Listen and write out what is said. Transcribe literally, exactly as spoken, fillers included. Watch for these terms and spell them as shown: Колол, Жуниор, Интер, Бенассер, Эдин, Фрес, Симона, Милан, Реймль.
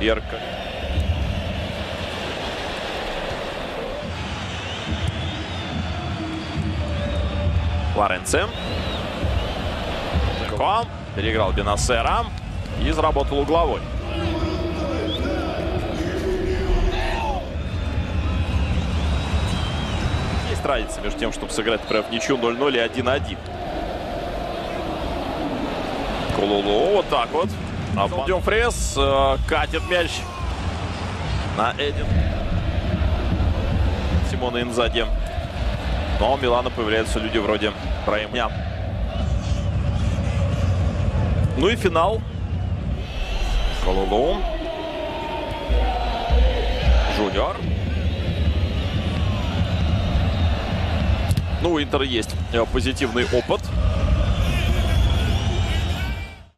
Ярко. Лоренци. Переиграл Бенассера и заработал угловой. Есть разница между тем, чтобы сыграть прям в ничью ноль-ноль и один-один. Кололу вот так вот. Обводим Фрес, катит мяч на Эдин. Симона инзади. Но у Милана появляются люди вроде Реймля. Ну и финал. Кололу. Жуниор. Ну, у Интера есть позитивный опыт.